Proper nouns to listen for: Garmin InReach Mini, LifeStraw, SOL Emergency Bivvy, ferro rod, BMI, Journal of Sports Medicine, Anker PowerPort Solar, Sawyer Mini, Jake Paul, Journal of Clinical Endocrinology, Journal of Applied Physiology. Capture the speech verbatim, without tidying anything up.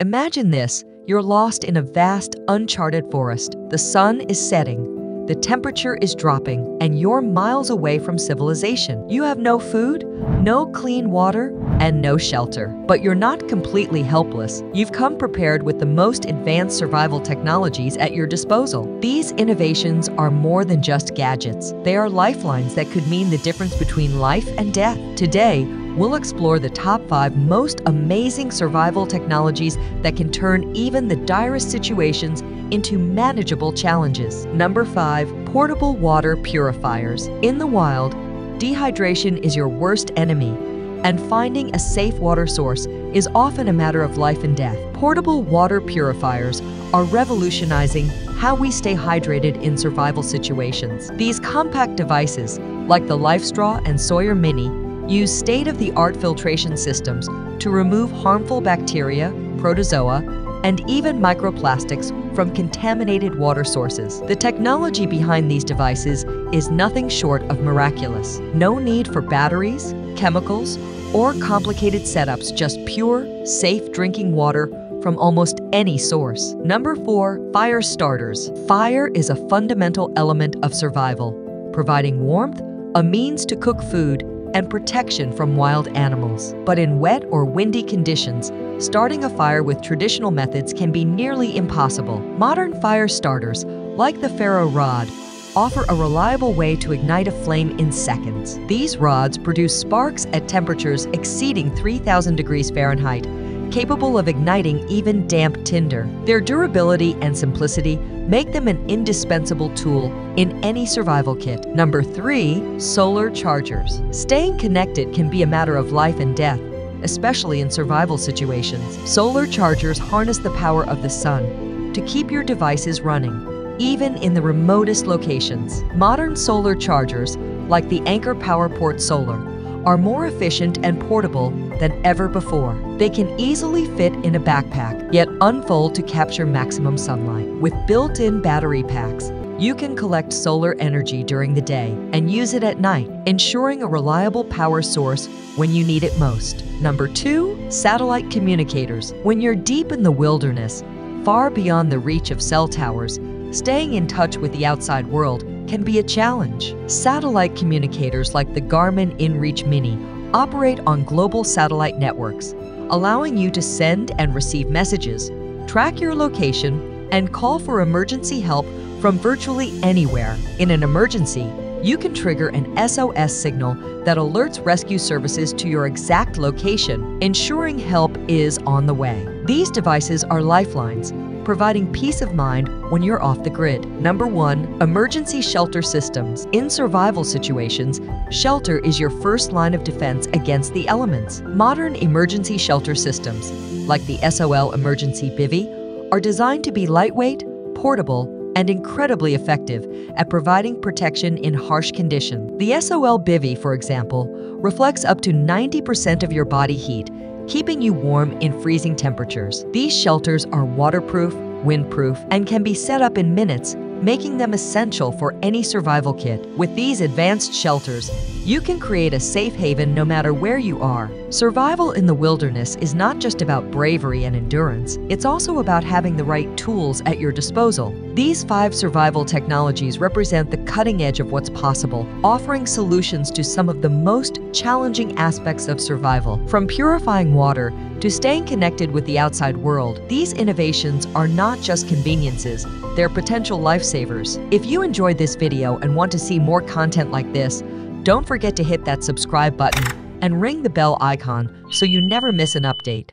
Imagine this, you're lost in a vast, uncharted forest. The sun is setting, the temperature is dropping, and you're miles away from civilization. You have no food, no clean water, and no shelter. But you're not completely helpless. You've come prepared with the most advanced survival technologies at your disposal. These innovations are more than just gadgets. They are lifelines that could mean the difference between life and death. Today, we'll explore the top five most amazing survival technologies that can turn even the direst situations into manageable challenges. Number five, portable water purifiers. In the wild, dehydration is your worst enemy, and finding a safe water source is often a matter of life and death. Portable water purifiers are revolutionizing how we stay hydrated in survival situations. These compact devices, like the LifeStraw and Sawyer Mini, use state-of-the-art filtration systems to remove harmful bacteria, protozoa, and even microplastics from contaminated water sources. The technology behind these devices is nothing short of miraculous. No need for batteries, chemicals, or complicated setups, just pure, safe drinking water from almost any source. Number four, fire starters. Fire is a fundamental element of survival, providing warmth, a means to cook food, and protection from wild animals. But in wet or windy conditions, starting a fire with traditional methods can be nearly impossible. Modern fire starters, like the ferro rod, offer a reliable way to ignite a flame in seconds. These rods produce sparks at temperatures exceeding three thousand degrees Fahrenheit, capable of igniting even damp tinder. Their durability and simplicity make them an indispensable tool in any survival kit. Number three, solar chargers. Staying connected can be a matter of life and death, especially in survival situations. Solar chargers harness the power of the sun to keep your devices running, even in the remotest locations. Modern solar chargers, like the Anker PowerPort Solar, are more efficient and portable than ever before. They can easily fit in a backpack, yet unfold to capture maximum sunlight. With built-in battery packs, you can collect solar energy during the day and use it at night, ensuring a reliable power source when you need it most. Number two, satellite communicators. When you're deep in the wilderness, far beyond the reach of cell towers, staying in touch with the outside world can be a challenge. Satellite communicators like the Garmin InReach Mini operate on global satellite networks, allowing you to send and receive messages, track your location, and call for emergency help from virtually anywhere. In an emergency, you can trigger an S O S signal that alerts rescue services to your exact location, ensuring help is on the way. These devices are lifelines, providing peace of mind when you're off the grid. Number one, emergency shelter systems. In survival situations, shelter is your first line of defense against the elements. Modern emergency shelter systems, like the S O L Emergency Bivvy, are designed to be lightweight, portable, and incredibly effective at providing protection in harsh conditions. The S O L Bivvy, for example, reflects up to ninety percent of your body heat, keeping you warm in freezing temperatures. These shelters are waterproof, windproof, and can be set up in minutes, making them essential for any survival kit. With these advanced shelters, you can create a safe haven no matter where you are. Survival in the wilderness is not just about bravery and endurance, it's also about having the right tools at your disposal. These five survival technologies represent the cutting edge of what's possible, offering solutions to some of the most challenging aspects of survival. From purifying water to staying connected with the outside world, these innovations are not just conveniences, they're potential lifesavers. If you enjoyed this video and want to see more content like this, don't forget to hit that subscribe button and ring the bell icon so you never miss an update.